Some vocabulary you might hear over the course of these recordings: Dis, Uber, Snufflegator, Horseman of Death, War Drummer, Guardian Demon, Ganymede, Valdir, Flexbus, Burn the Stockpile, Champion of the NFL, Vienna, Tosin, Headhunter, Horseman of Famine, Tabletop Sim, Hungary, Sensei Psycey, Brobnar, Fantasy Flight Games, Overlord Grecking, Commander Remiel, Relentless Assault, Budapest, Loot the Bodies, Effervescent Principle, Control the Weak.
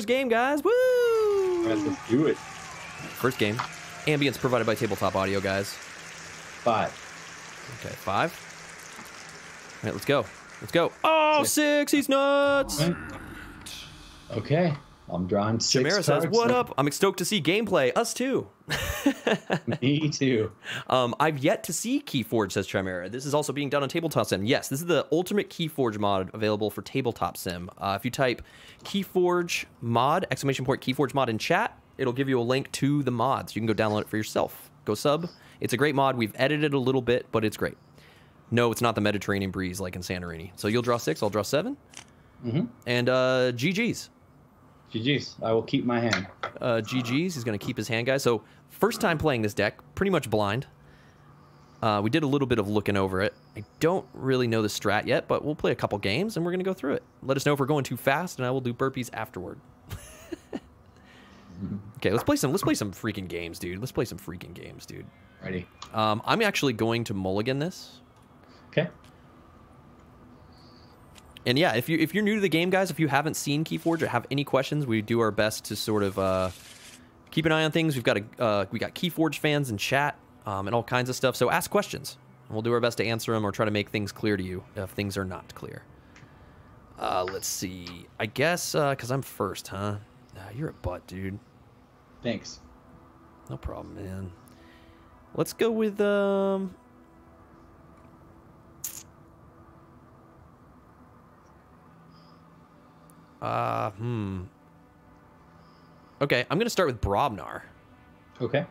First game, guys. Woo! Let's do it. First game. Ambience provided by Tabletop Audio, guys. 5. Okay, 5. All right, let's go. Let's go. Oh, 6. He's nuts. Okay. I'm drawing 6 Chimera says, what now? Up? I'm stoked to see gameplay. Us too. Me too. I've yet to see Keyforge, says Chimera. This is also being done on Tabletop Sim. Yes, this is the ultimate Keyforge mod available for Tabletop Sim. If you type Keyforge mod, !Keyforge mod in chat, it'll give you a link to the mods. You can go download it for yourself. Go sub. It's a great mod. We've edited a little bit, but it's great. No, it's not the Mediterranean breeze like in Santorini. So you'll draw 6, I'll draw 7. Mm-hmm. And GG's. GG's. I will keep my hand. GG's. He's going to keep his hand, guys. So first time playing this deck, pretty much blind. We did a little bit of looking over it. I don't really know the strat yet, but we'll play a couple games, and we're going to go through it. Let us know if we're going too fast, and I will do burpees afterward. Okay, let's play some freaking games, dude. Let's play some freaking games, dude. Ready? I'm actually going to mulligan this. Okay. And yeah, if you're new to the game, guys, if you haven't seen Keyforge or have any questions, we do our best to sort of keep an eye on things. We've got we got Keyforge fans in chat and all kinds of stuff. So ask questions, and we'll do our best to answer them or try to make things clear to you if things are not clear. Let's see. I guess because I'm first, huh? You're a butt, dude. Thanks. No problem, man. Let's go with Okay, I'm going to start with Brobnar. Okay.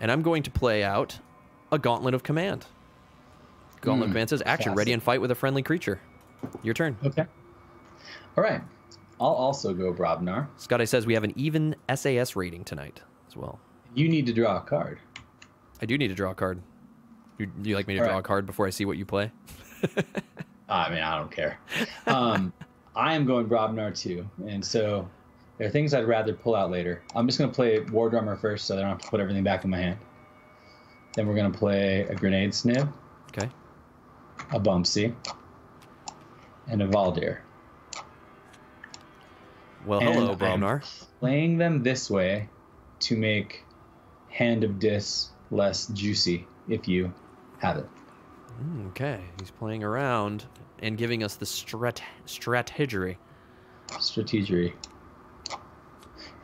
And I'm going to play out a Gauntlet of Command. Gauntlet of Command says, action, classic. Ready and fight with a friendly creature. Your turn. Okay. All right. I'll also go Brobnar. Scotty says we have an even SAS rating tonight as well. You need to draw a card. I do need to draw a card. Do you like me to draw a card before I see what you play? I mean, I don't care. I am going Brobnar too, and so there are things I'd rather pull out later. I'm just going to play War Drummer first, so I don't have to put everything back in my hand. Then we're going to play a Grenade Snib, okay, a Bumpsy, and a Valdir. Well, and hello, Brobnar. Playing them this way to make Hand of Dis less juicy, if you have it. Okay, he's playing around and giving us the strategery. Strategery.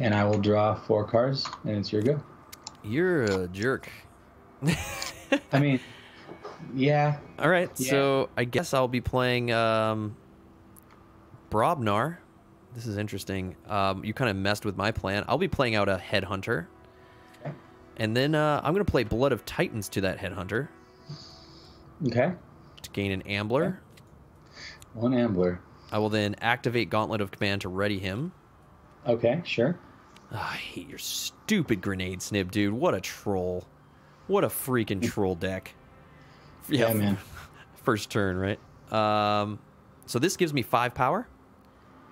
And I will draw 4 cards, and it's your go. You're a jerk. I mean, yeah. All right, yeah. So I guess I'll be playing Brobnar. This is interesting. You kind of messed with my plan. I'll be playing out a Headhunter. Okay. And then I'm going to play Blood of Titans to that Headhunter. Okay. To gain an Ambler. Okay. 1 Ambler. I will then activate Gauntlet of Command to ready him. Okay, sure. Oh, I hate your stupid Grenade Snib, dude. What a troll. What a freaking troll deck. Yeah, yeah, man. First turn, right? So this gives me 5 power.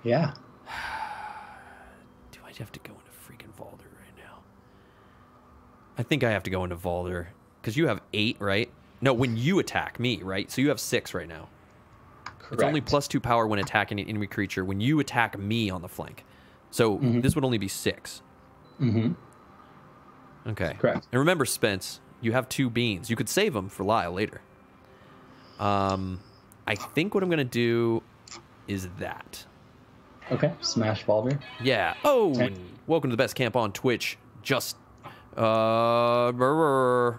Yeah. Do I have to go into freaking Valdir right now? I think I have to go into Valdir. Because you have 8, right? No, when you attack me, right? So you have 6 right now. Correct. It's only +2 power when attacking an enemy creature when you attack me on the flank. So this would only be 6. Mm-hmm. Okay. Correct. And remember, Spence, you have 2 beans. You could save them for Lyle later. I think what I'm going to do is that. Okay. Smash Valdir. Yeah. Oh, okay. Welcome to the best camp on Twitch. Just... If we're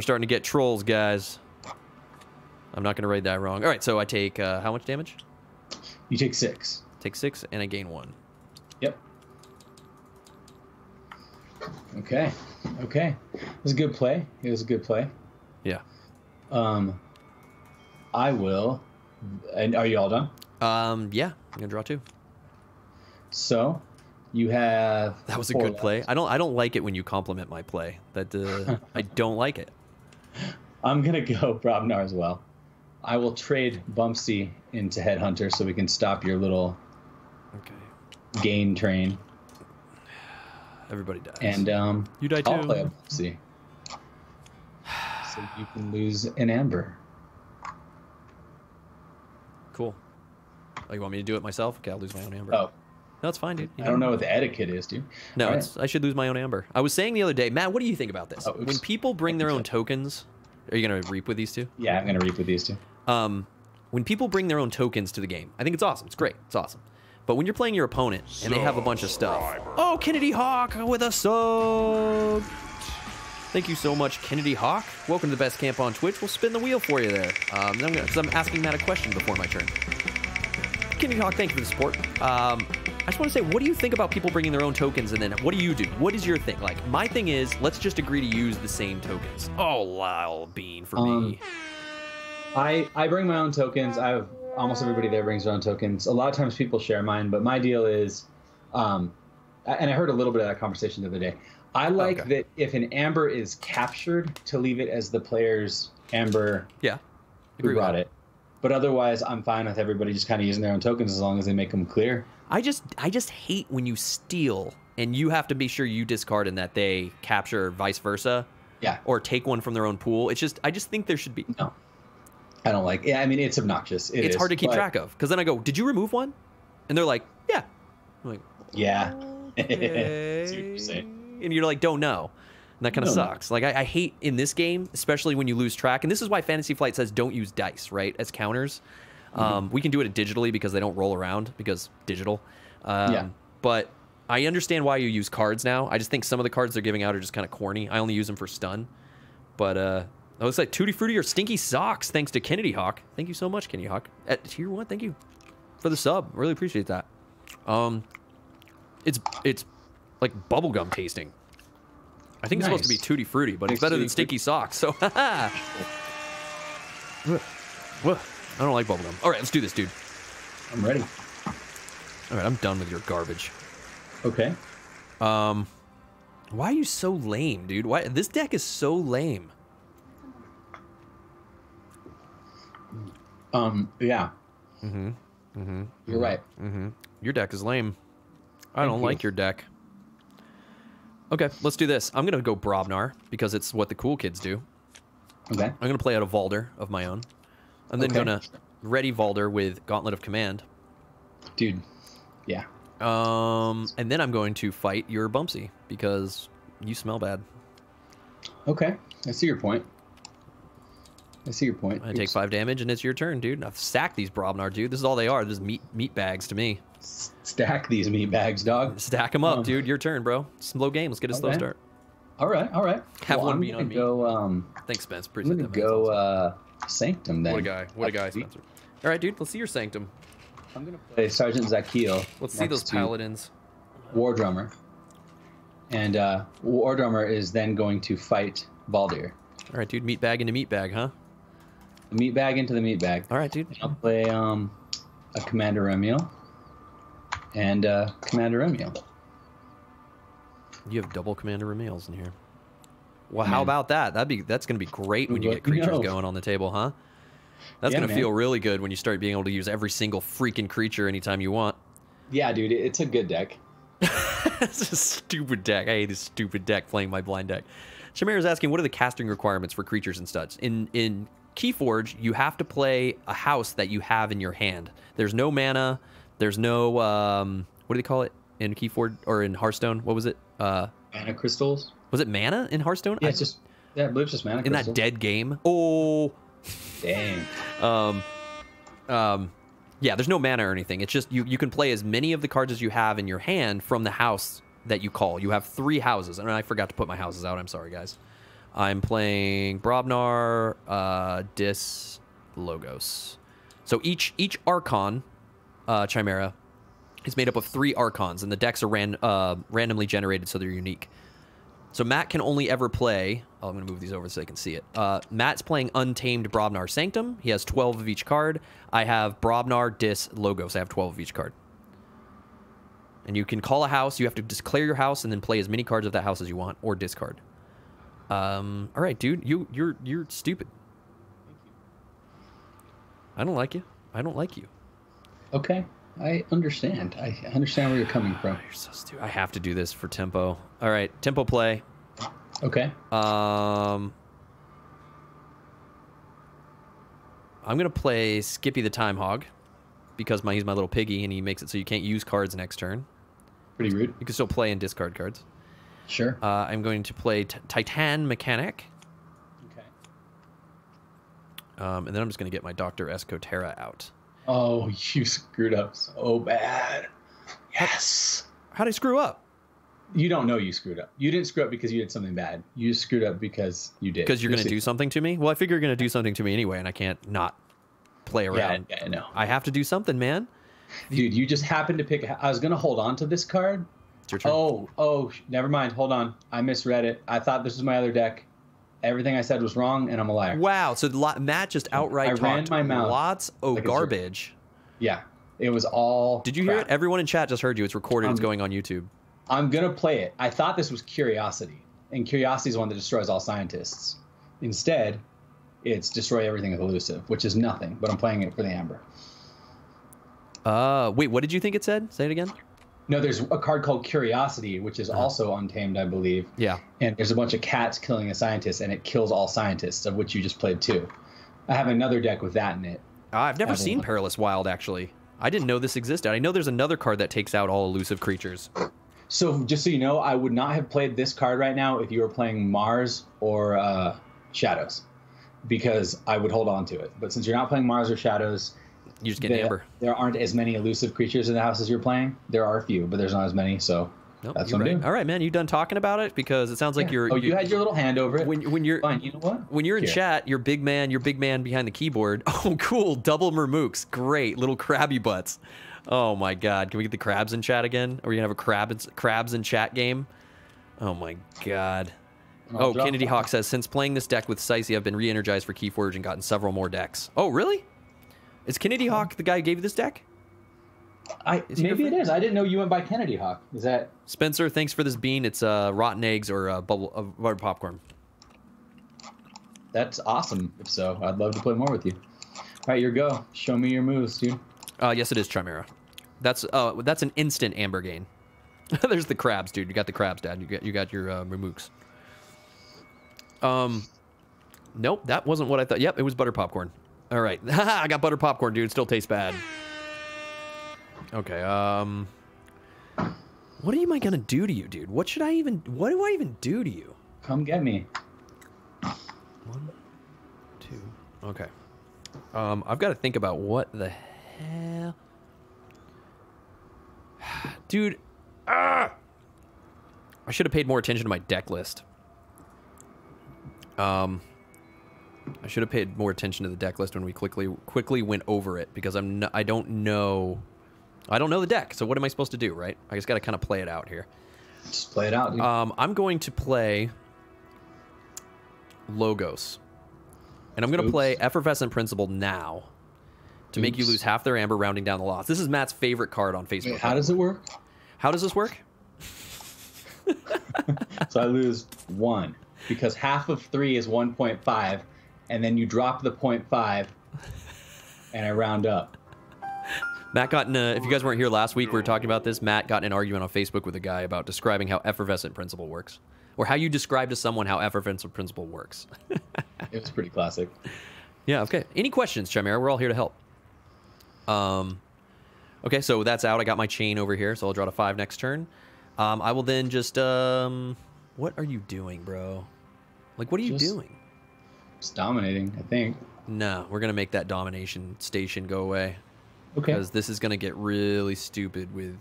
starting to get trolls, guys. I'm not going to read that wrong. All right, so I take how much damage? You take 6. Take 6, and I gain 1. Yep. Okay. Okay. It was a good play. It was a good play. Yeah. I will. And are you all done? Yeah. I'm gonna draw 2. So, you have. That was a good play. I don't like it when you compliment my play. That I don't like it. I'm gonna go Brobnar as well. I will trade Bumpsy into Headhunter so we can stop your little gain train. Everybody dies. And you die too. I'll play a Bumpsy. So you can lose an Amber. Cool. Oh, you want me to do it myself? Okay, I'll lose my own amber. Oh. No, it's fine, dude. You know, I don't know what the etiquette is, dude. No, right. I should lose my own amber. I was saying the other day, Matt, what do you think about this? Oh, when people bring their own tokens, are you going to reap with these two? Yeah, I'm going to reap with these two. When people bring their own tokens to the game, I think it's awesome. It's great. It's awesome. But when you're playing your opponent and they have a bunch of stuff. Oh, Kennedy Hawk with a sub. Thank you so much, Kennedy Hawk. Welcome to the best camp on Twitch. We'll spin the wheel for you there. Because I'm asking Matt a question before my turn. Kennedy Hawk, thank you for the support. I just want to say, what do you think about people bringing their own tokens, and then what do you do? What is your thing? Like, my thing is, let's just agree to use the same tokens. Oh, Lyle Bean for me. I bring my own tokens. I have almost everybody there brings their own tokens. A lot of times people share mine, but my deal is, and I heard a little bit of that conversation the other day. I like that if an amber is captured, to leave it as the player's amber who brought it. But otherwise, I'm fine with everybody just kind of using their own tokens as long as they make them clear. I just hate when you steal and you have to be sure you discard and that they capture, vice versa. Yeah. Or take one from their own pool. It's just, I just think there should be. No. I don't like it. Yeah, I mean, it's obnoxious. It's hard to keep track of. Because then I go, did you remove one? And they're like, yeah. I'm like, yeah. Okay. See what you're saying. And you're like, don't know. And that kind of sucks. Like, I hate in this game, especially when you lose track. And this is why Fantasy Flight says don't use dice, right, as counters. We can do it digitally because they don't roll around because digital. But I understand why you use cards now. I just think some of the cards they're giving out are just kind of corny. I only use them for stun. But it looks like Tutti Frutti or Stinky Socks, thanks to Kennedy Hawk. Thank you so much, Kennedy Hawk. At Tier 1, thank you for the sub. Really appreciate that. It's like bubblegum tasting. I think it's supposed to be Tutti Frutti, but it's better than Stinky Socks. So, haha. I don't like bubblegum. All right, let's do this, dude. I'm ready. All right, I'm done with your garbage. Okay. Why are you so lame, dude? Why this deck is so lame? Yeah. You're right. Your deck is lame. I don't like your deck. Okay, let's do this. I'm going to go Brobnar because it's what the cool kids do. Okay. I'm going to play out a Valdir of my own. I'm then going to ready Valdir with Gauntlet of Command. Dude, yeah. And then I'm going to fight your Bumpsy because you smell bad. Okay, I see your point. I see your point. I take 5 damage and it's your turn, dude. And I've sacked these Brobnar, dude. This is all they are. This is meat bags to me. Stack these meat bags, dog. Stack them up, dude. Your turn, bro. Slow game. Let's get a slow start. All right, all right. Have one beat on me. Thanks, Spence. Appreciate that. I'm gonna go Sanctum then. What a guy. What a guy, Spencer. All right, dude. Let's see your Sanctum. I'm gonna play Sergeant Zakiel. Let's see those paladins. War Drummer. And War Drummer is then going to fight Valdir. All right, dude. Meat bag into meat bag, huh? Meat bag into the meat bag. All right, dude. And I'll play a Commander Remiel and Commander Remiel. You have double Commander Remiels in here. Well, how about that? That's going to be great when you get creatures going on the table, huh? That's going to feel really good when you start being able to use every single freaking creature anytime you want. Yeah, dude, it's a good deck. It's a stupid deck. I hate this stupid deck playing my blind deck. Chimera's asking, what are the casting requirements for creatures and studs? In Keyforge, you have to play a house that you have in your hand. There's no mana. There's no what do they call it in Keyforge or in Hearthstone? What was it? Mana crystals. Was it mana in Hearthstone? Yeah, I believe it's just mana crystals. In that dead game. Oh, dang. Yeah, there's no mana or anything. It's just you can play as many of the cards as you have in your hand from the house that you call. You have 3 houses, and I forgot to put my houses out. I'm sorry, guys. I'm playing Brobnar, Dis, Logos. So each Archon, Chimera, is made up of 3 Archons, and the decks are randomly generated, so they're unique. So Matt can only ever play... Oh, I'm going to move these over so they can see it. Matt's playing Untamed Brobnar Sanctum. He has 12 of each card. I have Brobnar, Dis, Logos. I have 12 of each card. And you can call a house. You have to declare your house and then play as many cards of that house as you want, or discard. All right, dude, you're stupid. Thank you. I don't like you. I don't like you. Okay, I understand. I understand where you're coming from. You're so stupid. I have to do this for tempo. All right, tempo play. Okay. I'm gonna play Skippy the Time Hog. because he's my little piggy and he makes it so you can't use cards next turn. Pretty rude. You can still play and discard cards. Sure. I'm going to play Titan Mechanic. Okay. And then I'm just going to get my Dr. Escotera out. Oh, you screwed up so bad. Yes. How'd I screw up? You don't know you screwed up. You didn't screw up because you did something bad. You screwed up because you did. Because you're going to do something to me? Well, I figure you're going to do something to me anyway, and I can't not play around. Yeah, I know. I have to do something, man. Dude, you just happened to pick... I was going to hold on to this card. It's your turn. Oh, never mind. Hold on. I misread it. I thought this was my other deck. Everything I said was wrong, and I'm a liar. Wow. So Matt just outright talked lots of garbage. Yeah. It was all crap. Did you hear it? Everyone in chat just heard you. It's recorded. It's going on YouTube. I'm going to play it. I thought this was Curiosity, and Curiosity is one that destroys all scientists. Instead, it's Destroy Everything with Elusive, which is nothing, but I'm playing it for the Amber. Wait, what did you think it said? Say it again. No, there's a card called Curiosity, which is also Untamed, I believe. Yeah. And there's a bunch of cats killing a scientist, and it kills all scientists, of which you just played two. I have another deck with that in it. I've never seen Perilous Wild, actually. I didn't know this existed. I know there's another card that takes out all elusive creatures. So, just so you know, I would not have played this card right now if you were playing Mars or Shadows, because I would hold on to it. But since you're not playing Mars or Shadows, you just get Amber. There aren't as many elusive creatures in the house as you're playing. There are a few, but there's not as many, so nope, that's what I'm doing. All right, man, you done talking about it? Because it sounds like you're... Oh, you had your little hand over it. When you're, fine, you know what? When you're in chat, you're big man behind the keyboard. Oh, cool, double Mermooks. Great, little crabby butts. Oh my God! Can we get the crabs in chat again? Are we gonna have a crabs in chat game? Oh my God! Oh, Kennedy Hawk says since playing this deck with Sicey, I've been re-energized for Keyforge and gotten several more decks. Oh really? Is Kennedy Hawk the guy who gave you this deck? Maybe it is. I didn't know you went by Kennedy Hawk. Is that Spencer? Thanks for this bean. It's rotten eggs or buttered popcorn. That's awesome. If so, I'd love to play more with you. All right, your go. Show me your moves, dude. Yes, it is Chimera. That's an instant Amber gain. There's the crabs, dude. You got the crabs, Dad. You got your Mermooks. Nope, that wasn't what I thought. Yep, it was butter popcorn. All right, I got butter popcorn, dude. It still tastes bad. Okay. What am I gonna do to you, dude? What should I even? What do I even do to you? Come get me. 1, 2. Okay. I've got to think about what the heck. Hell. Dude, I should have paid more attention to my deck list. I should have paid more attention to the deck list when we quickly went over it, because I don't know the deck. So what am I supposed to do, right? I just got to kind of play it out here. Just play it out, dude. I'm going to play Logos, and I'm going to play Effervescent Principle now. To make you lose half their amber, rounding down the loss. This is Matt's favorite card on Facebook. Wait, how does it work? How does this work? So I lose 1 because half of 3 is 1.5, and then you drop the 0.5, and I round up. Matt got in. If you guys weren't here last week, we were talking about this. Matt got in an argument on Facebook with a guy about describing how Effervescent Principle works, or how you describe to someone how Effervescent Principle works. It was pretty classic. Yeah. Okay. Any questions, Chimera? We're all here to help. Okay, so that's out. I got my chain over here, so I'll draw to 5 next turn. I will then just, what are you doing, bro? Like, what are you doing? Just dominating, I think. No, we're going to make that domination station go away. Okay. Because this is going to get really stupid with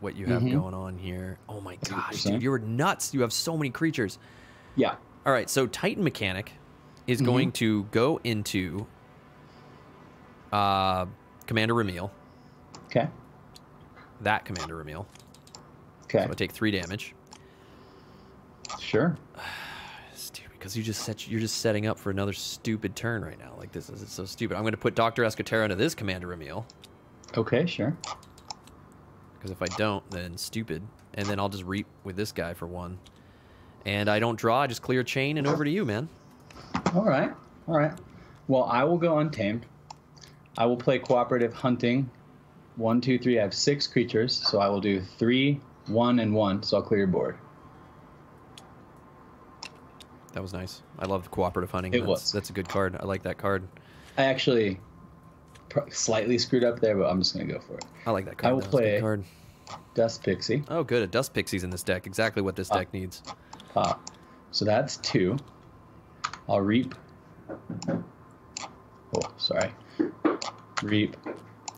what you have going on here. Oh my gosh, dude, you're nuts. You have so many creatures. Yeah. All right, so Titan Mechanic is going to go into, Commander Remiel. Okay. That Commander Remiel. Okay. So I'm going to take 3 damage. Sure. Stupid, because you're just setting up for another stupid turn right now. Like, this is so stupid. I'm going to put Dr. Escotera into this Commander Remiel. Okay, sure. Because if I don't, then stupid. And then I'll just reap with this guy for 1. And I don't draw. I just clear chain and over to you, man. All right. All right. Well, I will go Untamed. I will play Cooperative Hunting. 1, 2, 3. I have 6 creatures, so I will do 3, 1, and 1. So I'll clear your board. That was nice. I love Cooperative Hunting. It was. That's a good card. I like that card. I actually slightly screwed up there, but I'm just going to go for it. I like that card. I will play card. Dust Pixie. Oh, good. A Dust Pixie's in this deck. Exactly what this deck needs. So that's 2. I'll reap. Oh, sorry. Reap.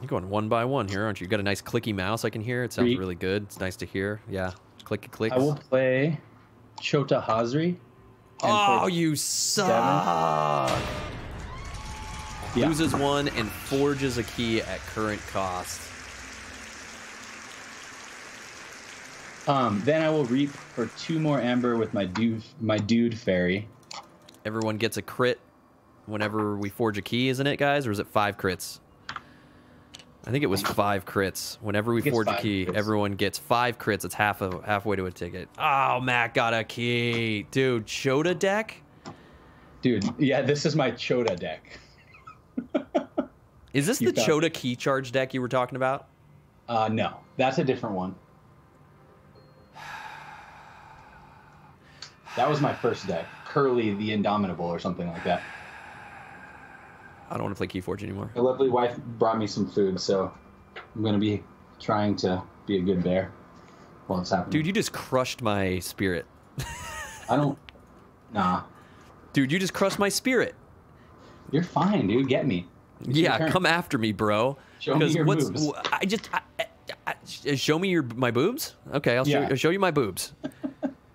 You're going one by one here, aren't you? You got a nice clicky mouse I can hear. It sounds reap. Really good. It's nice to hear. Yeah. Clicky clicks. I will play Chota Hazri. Oh, you suck! Yeah. Loses 1 and forges a key at current cost. Then I will reap for 2 more amber with my dude fairy. Everyone gets a crit whenever we forge a key, isn't it, guys? Or is it 5 crits? I think it was 5 crits. Whenever we forge a key, everyone gets 5 crits. It's halfway to a ticket. Oh, Matt got a key. Dude, Chota deck? Dude, yeah, this is my Chota deck. Is this the Chota key charge deck you were talking about? No, that's a different one. That was my first deck. Curly the Indomitable or something like that. I don't want to play Keyforge anymore. My lovely wife brought me some food, so I'm going to be trying to be a good bear while it's happening. Dude, you just crushed my spirit. I don't... Nah. Dude, you just crushed my spirit. You're fine, dude. Get me. It's yeah, come after me, bro. Show me your boobs. Show me my boobs? Okay, I'll show you my boobs.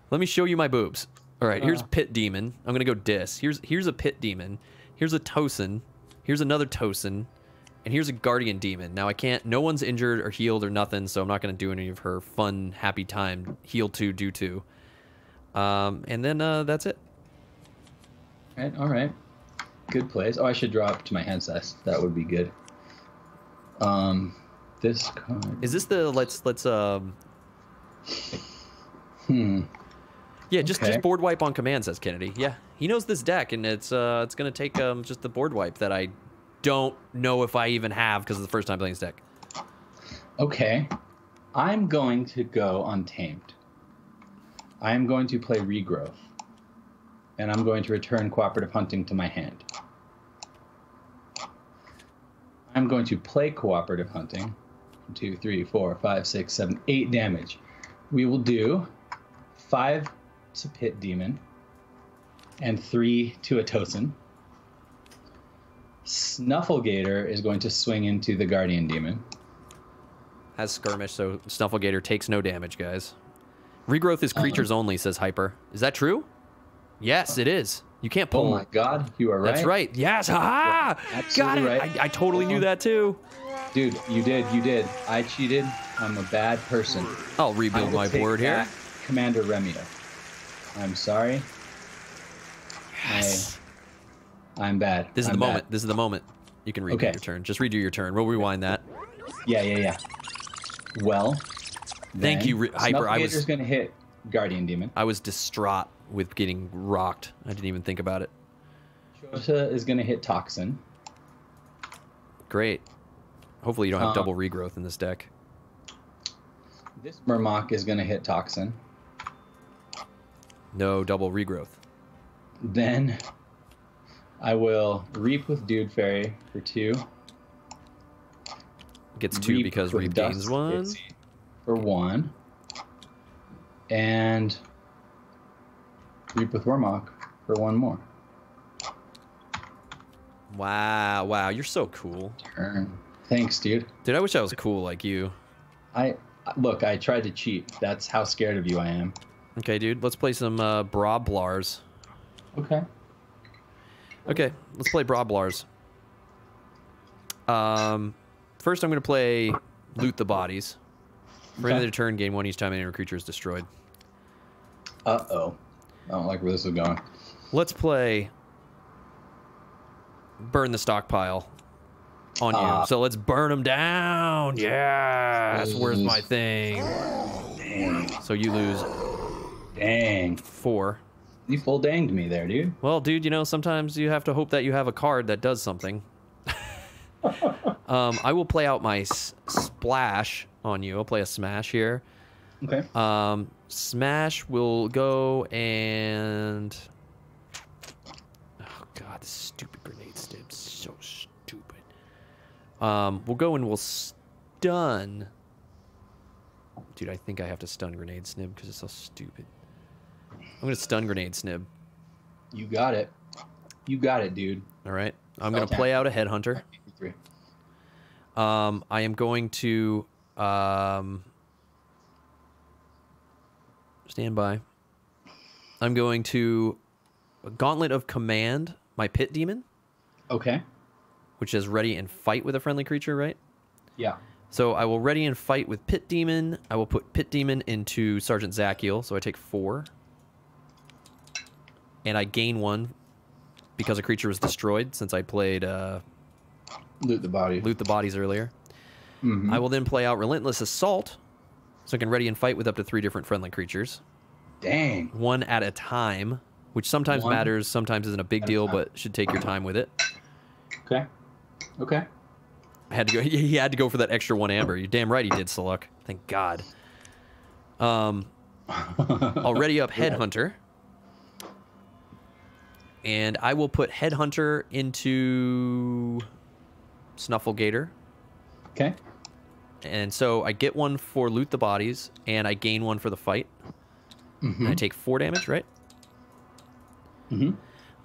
Let me show you my boobs. All right, here's Pit Demon. I'm going to go Dis. Here's a Pit Demon. Here's a Tosin. Here's another Tosin. And here's a Guardian Demon. Now, I can't... No one's injured or healed or nothing, so I'm not going to do any of her fun, happy time. Heal 2, do 2. And then that's it. All right, all right. Good plays. Oh, I should drop to my hand size. That would be good. This card... Is this the... Yeah, just board wipe on command, says Kennedy. Yeah, he knows this deck, and it's gonna take just the board wipe that I don't know if I even have because it's the first time playing this deck. Okay, I'm going to go Untamed. I am going to play Regrowth, and I'm going to return Cooperative Hunting to my hand. I'm going to play Cooperative Hunting. 2, 3, 4, 5, 6, 7, 8 damage. We will do 5 to Pit Demon and 3 to a Tosin. Snufflegator is going to swing into the Guardian Demon. Has skirmish, so Snufflegator takes no damage, guys. Regrowth is creatures only, says Hyper. Is that true? Yes, it is. You can't pull. Oh my God, you are right. That's right. Yes, ha ha! Got it. Right. I totally knew that too. Dude, you did. You did. I cheated. I'm a bad person. I'll rebuild my board here. Commander Remiel. I'm sorry. Yes. I'm bad. This is the moment. This is the moment. You can redo your turn. Just redo your turn. We'll rewind that. Yeah, yeah, yeah. Well. Thank you, Hyper. I was going to hit Guardian Demon. I was distraught with getting rocked. I didn't even think about it. Chota is going to hit Toxin. Great. Hopefully you don't have double regrowth in this deck. This Murmok is going to hit Toxin. No double regrowth. Then I will reap with Dude Fairy for 2. Gets 2 because reap gains 1. For 1. And reap with Wormok for 1 more. Wow, wow, you're so cool. Turn. Thanks, dude. Dude, I wish I was cool like you. Look, I tried to cheat. That's how scared of you I am. Okay, dude, let's play some Broblars. Okay. Okay, let's play Broblars. First, I'm going to play Loot the Bodies. For another turn, gain 1 each time any creature is destroyed. Uh-oh. I don't like where this is going. Let's play Burn the Stockpile on you. So let's burn them down. Yeah. That's worth my thing. Dang. So you lose... Dang. 4. You full danged me there, dude. Well, dude, you know, sometimes you have to hope that you have a card that does something. I will play out my splash on you. I'll play a smash here. Okay. Smash will go and... Oh, God, this stupid Grenade Snib is so stupid. We'll go and we'll stun. Dude, I think I have to stun Grenade Snib because it's so stupid. I'm going to stun Grenade Snib. You got it. You got it, dude. All right. I'm going to play out a Headhunter. I am going to stand by. I'm going to Gauntlet of Command, my Pit Demon. Okay. Which is ready and fight with a friendly creature, right? Yeah. So I will ready and fight with Pit Demon. I will put Pit Demon into Sergeant Zakiel, so I take 4. And I gain 1 because a creature was destroyed since I played Loot the Bodies. Loot the Bodies earlier. Mm-hmm. I will then play out Relentless Assault, so I can ready and fight with up to 3 different friendly creatures. Dang. 1 at a time, which sometimes matters, sometimes isn't a big deal, but should take your time with it. Okay. Okay. I had to go. He had to go for that extra 1 amber. You're damn right he did, Saluk. Thank God. I'll ready up Headhunter. And I will put Headhunter into Snufflegator. Okay. And so I get 1 for Loot the Bodies, and I gain 1 for the fight. Mm-hmm. And I take 4 damage, right? Mm-hmm.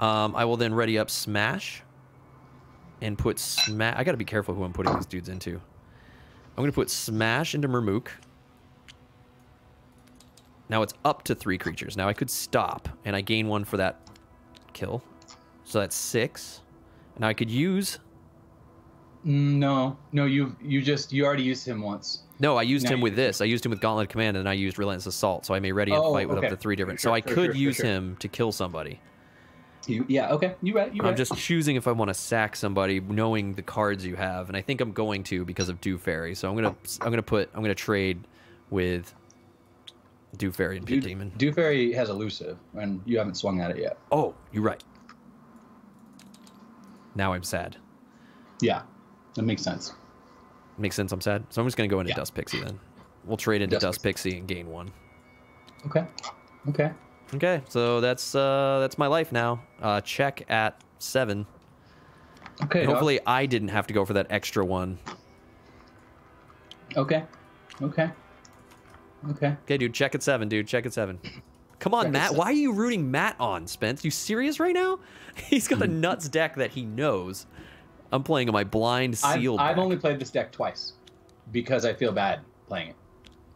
I will then ready up Smash. And put Smash... I gotta be careful who I'm putting these dudes into. I'm gonna put Smash into Murmook. Now it's up to 3 creatures. Now I could stop, and I gain 1 for that kill. So that's 6. Now I could use... No. No, you already used him once. No, I used him with this. I used him with Gauntlet Command, and I used Relentless Assault, so I may ready and fight with up to 3 different... so I could use him to kill somebody. Yeah, okay. You're right. I'm just choosing if I want to sack somebody, knowing the cards you have, and I think I'm going to because of Dew Fairy. So I'm gonna trade with Dew Fairy and Pit Demon. Dew Fairy has elusive, and you haven't swung at it yet. Oh, you're right. Now I'm sad. Yeah, that makes sense. Makes sense. I'm sad. So I'm just gonna go into Dust Pixie then. We'll trade into Dust Pixie and gain 1. Okay. Okay. Okay, so that's my life now. Check at 7. Okay. And hopefully, I didn't have to go for that extra 1. Okay. Okay. Okay. Okay, dude. Check at 7, dude. Check at 7. Come on, Matt. Why are you rooting Matt on, Spence? You serious right now? He's got a nuts deck that he knows. I'm playing on my blind sealed. I've only played this deck twice because I feel bad playing it.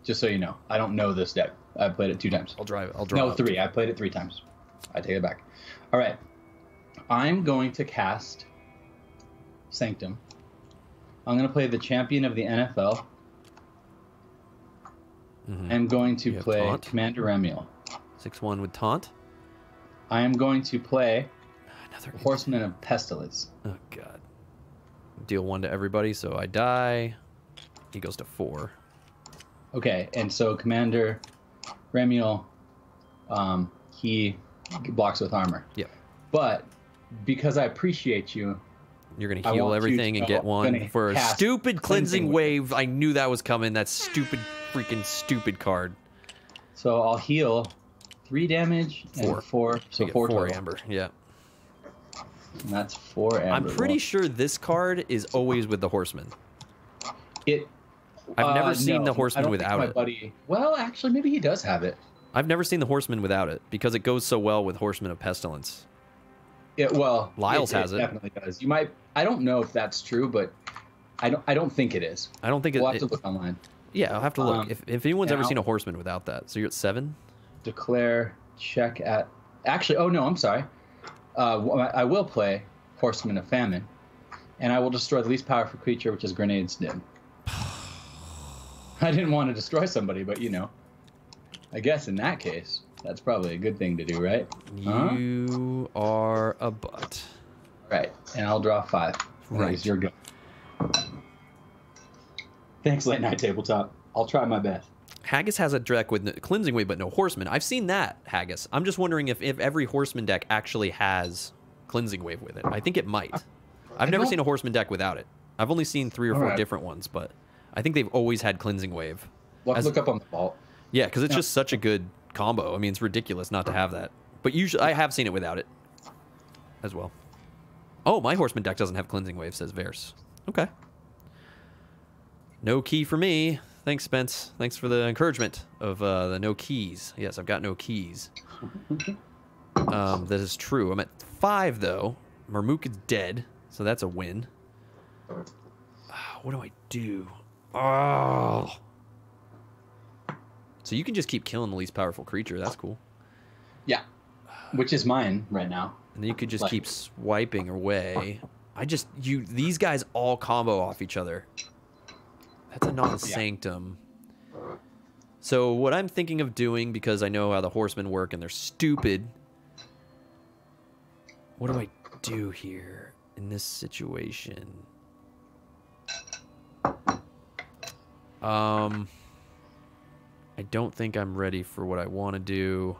Just so you know, I don't know this deck. I played it 2 times. No, 3. I played it 3 times. I take it back. All right. I'm going to cast Sanctum. I'm going to play the champion of the NFL. Mm-hmm. I'm going to play Taunt. Commander Remiel. 6-1 with Taunt. I am going to play Horseman of Pestilence. Oh, God. Deal 1 to everybody, so I die. He goes to 4. Okay, and so Commander... Remiel, he blocks with armor. Yeah. But because I appreciate you, you're gonna heal everything and get 1 for a stupid Cleansing Wave. I knew that was coming. That stupid, freaking stupid card. So I'll heal 3 damage and 4. So 4 total. 4 amber. Yeah. And that's 4 amber. I'm pretty sure this card is always with the Horseman. I've never seen the Horseman without it. Well, actually, maybe he does have it. I've never seen the Horseman without it because it goes so well with Horseman of Pestilence. Yeah, well, Lyles has it. Definitely does. You might. I don't know if that's true, but I don't think it is. I don't think it. We'll have to look online. Yeah, I'll have to look. If anyone's ever seen a Horseman without that, so you're at 7. Declare check at. Actually, oh no, I'm sorry. I will play Horseman of Famine, and I will destroy the least powerful creature, which is Grenade Snib. I didn't want to destroy somebody, but, you know, I guess in that case, that's probably a good thing to do, right? You are a butt. Right, and I'll draw 5. Right. You're good. Thanks, Late Night Tabletop. I'll try my best. Haggis has a deck with no Cleansing Wave, but no Horseman. I've seen that, Haggis. I'm just wondering if every Horseman deck actually has Cleansing Wave with it. I think it might. I've never seen a Horseman deck without it. I've only seen 3 or 4 different ones, but... I think they've always had Cleansing Wave. Let's look up on the vault. Yeah, because it's just such a good combo. I mean, it's ridiculous not to have that. But usually, I have seen it without it as well. Oh, my Horseman deck doesn't have Cleansing Wave, says Verse. Okay. No key for me. Thanks, Spence. Thanks for the encouragement of the no keys. Yes, I've got no keys. That is true. I'm at 5, though. Marmook is dead, so that's a win. What do I do? Oh. So you can just keep killing the least powerful creature. That's cool. Yeah, which is mine right now. And then you could just like, keep swiping away. These guys all combo off each other. That's a non-sanctum. Yeah. So what I'm thinking of doing, because I know how the horsemen work and they're stupid. What do I do here in this situation? I don't think I'm ready for what I want to do.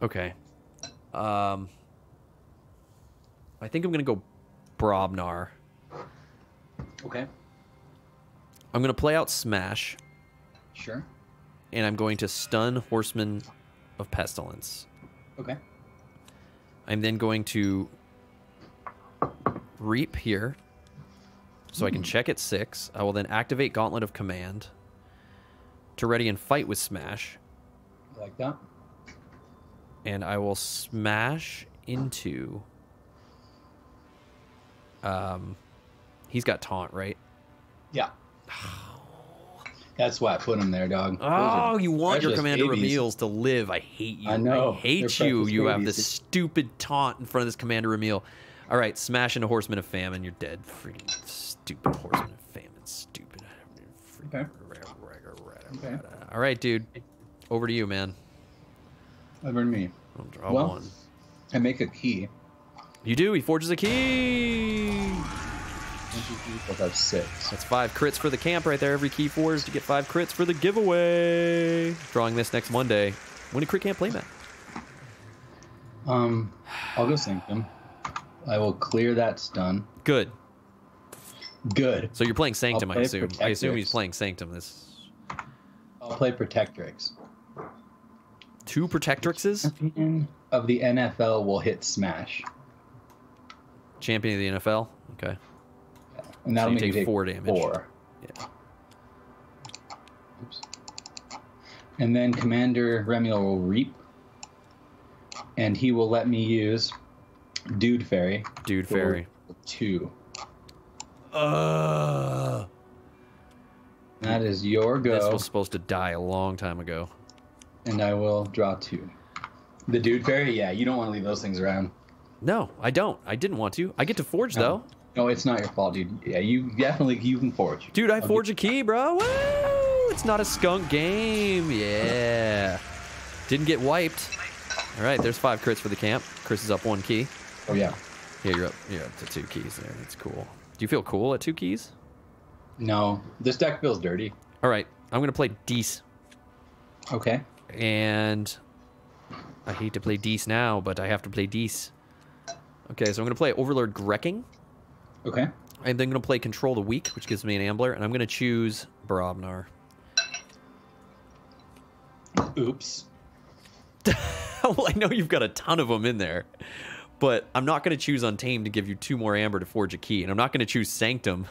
Okay. I think I'm going to go Brobnar. Okay. I'm going to play out Smash. Sure. And I'm going to stun Horseman of Pestilence. Okay. I'm then going to Reap here. So I can check at 6. I will then activate Gauntlet of Command to ready and fight with Smash. Like that. And I will smash into... he's got taunt, right? Yeah. That's why I put him there, dog. Oh, you want your Commander Remiels to live. I hate you. I know. I hate you. You have this stupid taunt in front of this Commander Remiel. All right, smash into Horseman of Famine. You're dead. Freaking stupid Horseman of Famine. Stupid. Okay. Okay. All right, dude. Over to you, man. Over to me. I'll draw one. I make a key. You do. He forges a key. 6. That's 5 crits for the camp right there. Every key forged to get 5 crits for the giveaway. Drawing this next Monday. When did Crit Camp play, Matt? I'll go Sanctum. I will clear that stun. Good. Good. So you're playing Sanctum, I assume. Protectrix. I assume he's playing Sanctum. This. I'll play Protectrix. 2 Protectrixes? Champion of the NFL will hit Smash. Champion of the NFL? Okay. And that'll so you take 4 damage. 4. Yeah. Oops. And then Commander Remiel will Reap. And he will let me use... Dew Fairy. 2. That is your go. This was supposed to die a long time ago. And I will draw 2. The Dew Fairy, yeah, you don't want to leave those things around. No, I don't. I didn't want to. I get to forge, though. No, it's not your fault, dude. Yeah, you can forge. Dude, I forge a key, bro. Woo! It's not a skunk game. Yeah. Didn't get wiped. All right, there's 5 crits for the camp. Chris is up 1 key. Oh, yeah. Yeah, you're up to 2 keys there. That's cool. Do you feel cool at 2 keys? No. This deck feels dirty. All right. I'm going to play Dis. Okay. And I hate to play Dis now, but I have to play Dis. Okay, so I'm going to play Overlord Grecking. Okay. I'm then going to play Control the Weak, which gives me an Ambler, and I'm going to choose Brobnar. Oops. Well, I know you've got a ton of them in there. But I'm not going to choose Untamed to give you 2 more Amber to forge a key. And I'm not going to choose Sanctum.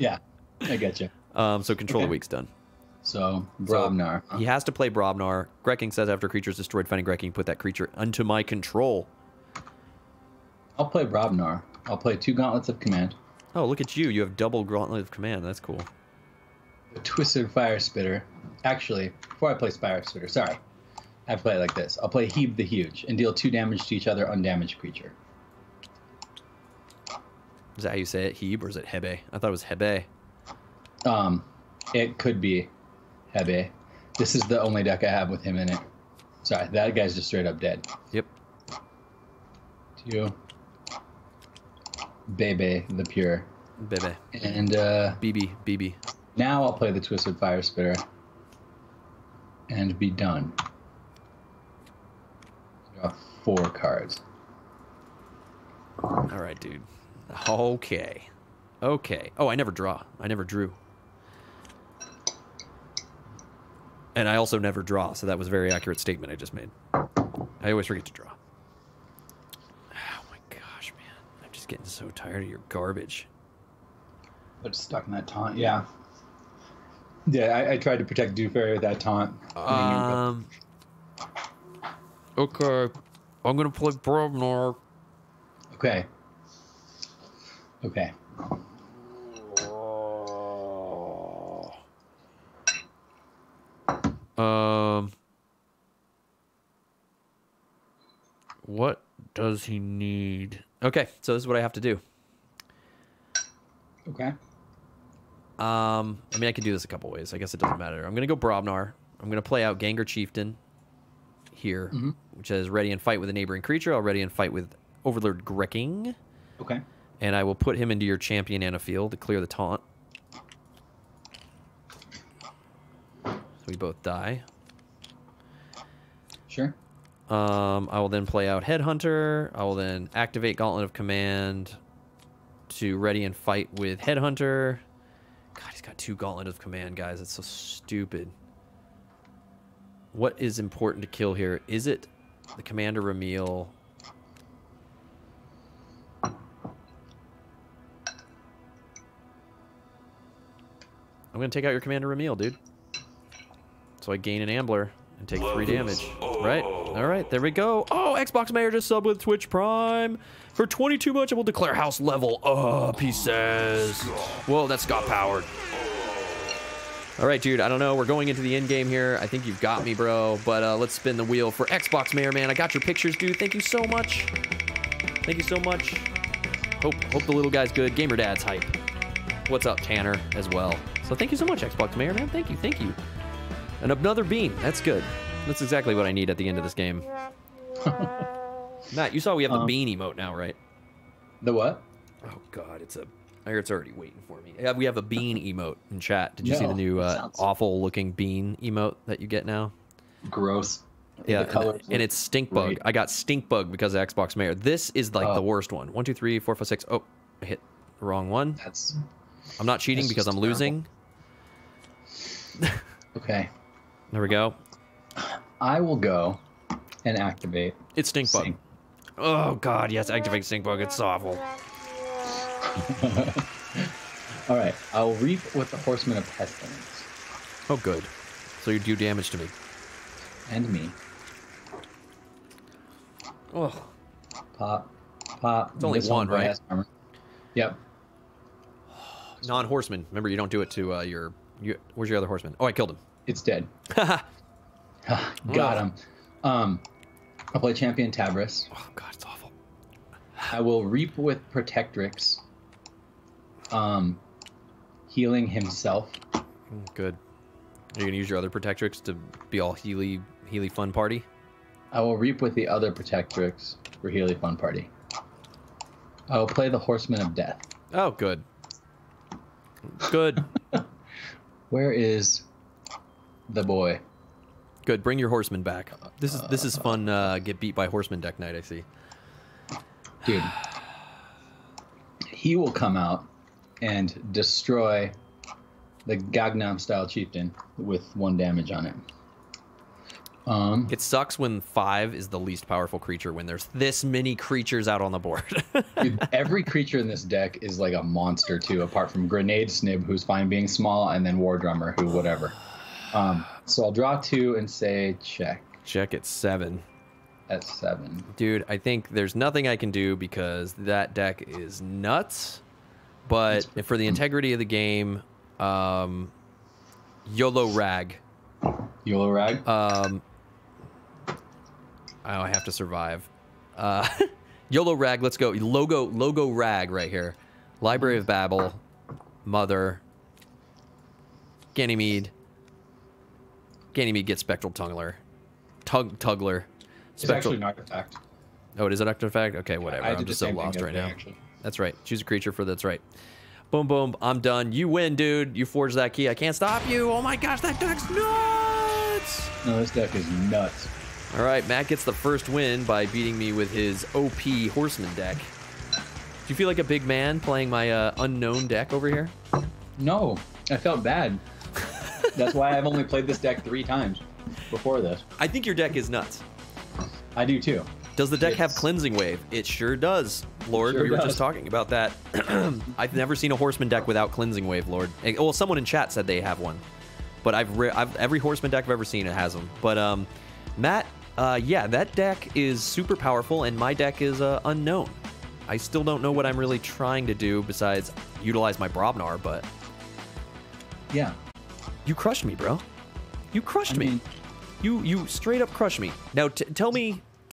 Yeah, I got you. So Control the Weak's done. So Brobnar. So he has to play Brobnar. Grecking says after creature is destroyed, finding Grecking, put that creature unto my control. I'll play Brobnar. I'll play 2 Gauntlets of Command. Oh, look at you. You have double Gauntlet of Command. That's cool. The Twisted Fire Spitter. Actually, before I play Fire Spitter, sorry. I play it like this. I'll play Heave the Huge and deal 2 damage to each other undamaged creature. Is that how you say it? Heave, or is it Hebe? I thought it was Hebe. It could be Hebe. This is the only deck I have with him in it. Sorry, that guy's just straight up dead. Yep. To Bebe the Pure. Bebe. And BB. Now I'll play the Twisted Fire Spitter and be done. 4 cards. All right, dude. Okay. Okay. Oh, I never draw. I never drew. And I also never draw, so that was a very accurate statement I just made. I always forget to draw. Oh, my gosh, man. I'm just just getting so tired of your garbage. But stuck in that taunt, yeah. Yeah, I tried to protect Dew Fairy with that taunt. Okay, I'm gonna play Brobnar. Okay. Okay. What does he need? Okay, so this is what I have to do. Okay. I mean, I could do this a couple ways. I guess it doesn't matter. I'm going to go Brobnar. I'm going to play out Ganger Chieftain here, which is ready and fight with a neighboring creature. I'll ready and fight with Overlord Grecking. Okay. And I will put him into your champion and a field to clear the taunt. So we both die. Sure. I will then play out Headhunter. I will then activate Gauntlet of Command to ready and fight with Headhunter. God, he's got 2 Gauntlet of Command, guys. It's so stupid. What is important to kill here? Is it the Commander Remiel? I'm going to take out your Commander Remiel, dude. So I gain an Ambler and take 3 damage. Right? All right, there we go. Oh, Xbox Mayor just subbed with Twitch Prime. For 22 much, I will declare house level up, he says. Whoa, that's Scott Powered. All right, dude, I don't know. We're going into the end game here. I think you've got me, bro. But let's spin the wheel for Xbox Mayor, man. I got your pictures, dude. Thank you so much. Thank you so much. Hope the little guy's good. Gamer Dad's hype. What's up, Tanner, as well. So thank you so much, Xbox Mayor, man. Thank you, thank you. And another bean. That's good. That's exactly what I need at the end of this game. Matt, you saw we have the bean emote now, right? The what? Oh, God. I hear it's already waiting for me. We have a bean emote in chat. Did you see the new awful-looking bean emote that you get now? Gross. Yeah, and it's stink bug. Great. I got stink bug because of Xbox Mayor. This is, like, the worst one. 1, 2, 3, 4, 5, 6. Oh, I hit the wrong one. I'm not cheating because I'm losing. Okay. There we go. I will go and activate. It's stink bug. Oh God, yes, activate stink bug. It's awful. All right, I'll reap with the Horseman of Pestilence. Oh, good. So you do damage to me. And me. Oh. Pop, pop. It's only one, right? Armor. Yep. Non-horseman. Remember, you don't do it to your. Where's your other horseman? Oh, I killed him. It's dead. Got him. I'll play Champion Tabris. Oh, God, it's awful. I will reap with Protectrix, healing himself. Good. Are you going to use your other Protectrix to be all Healy Fun Party? I will reap with the other Protectrix for Healy Fun Party. I will play the Horseman of Death. Oh, good. Good. Where is the boy? Good, bring your horseman back. This is fun. Get beat by horseman deck night. I see, dude. He will come out and destroy the Gangnam Style Chieftain with 1 damage on it. It sucks when 5 is the least powerful creature when there's this many creatures out on the board. Dude, every creature in this deck is like a monster too, apart from Grenade Snib, who's fine being small, and then War Drummer, who whatever. So I'll draw 2 and say check. Check at 7. At 7. Dude, I think there's nothing I can do because that deck is nuts. But for the integrity of the game, YOLO Rag. YOLO Rag? I have to survive. YOLO Rag, let's go. Logo Rag right here. Library of Babel, Mother, Ganymede. Ganymede gets Spectral Tungler. Tuggler. It's actually an artifact. Oh, it is an artifact? Okay, whatever. I'm just so lost right now. That's right. Choose a creature for that's right. Boom, boom. I'm done. You win, dude. You forged that key. I can't stop you. Oh my gosh, that deck's nuts! No, this deck is nuts. All right, Matt gets the first win by beating me with his OP Horseman deck. Do you feel like a big man playing my unknown deck over here? No, I felt bad. That's why I've only played this deck 3 times before this. I think your deck is nuts. I do too. Does the deck have Cleansing Wave? It sure does, Lord. Sure we were just talking about that. I've never seen a Horseman deck without Cleansing Wave, Lord. And, well, someone in chat said they have one, but I've every Horseman deck I've ever seen, it has them. But Matt, yeah, that deck is super powerful, and my deck is unknown. I still don't know what I'm really trying to do besides utilize my Brobnar, but... Yeah. You crushed me, bro. You crushed me. You straight up crushed me. Now, tell me